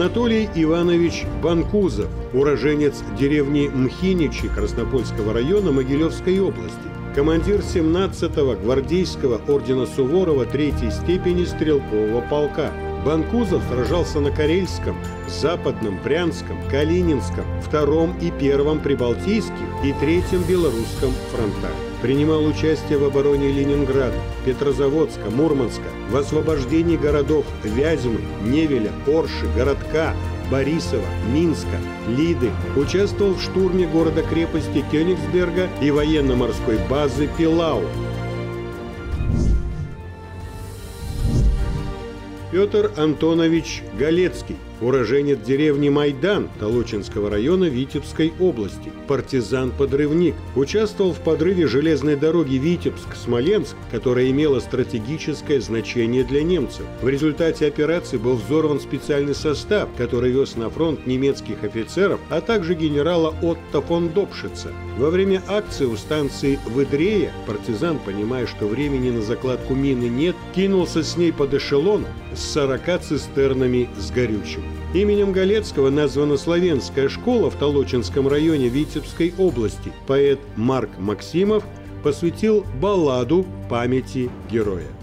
Анатолий Иванович Банкузов, уроженец деревни Мхиничи Краснопольского района Могилевской области, командир 17-го гвардейского ордена Суворова 3-й степени стрелкового полка. Банкузов сражался на Карельском, Западном, Прянском, Калининском, Втором и Первом Прибалтийских и Третьем Белорусском фронтах. Принимал участие в обороне Ленинграда, Петрозаводска, Мурманска, в освобождении городов Вязьмы, Невеля, Орши, Городка, Борисова, Минска, Лиды. Участвовал в штурме города-крепости Кёнигсберга и военно-морской базы Пилау. Петр Антонович Галецкий, уроженец деревни Майдан Толочинского района Витебской области, партизан-подрывник, участвовал в подрыве железной дороги Витебск-Смоленск, которая имела стратегическое значение для немцев. В результате операции был взорван специальный состав, который вез на фронт немецких офицеров, а также генерала Оттофон Допшица. Во время акции у станции Выдрея партизан, понимая, что времени на закладку мины нет, кинулся с ней под эшелон с 40 цистернами с горючим. Именем Галецкого названа славянская школа в Толочинском районе Витебской области. Поэт Марк Максимов посвятил балладу памяти героя.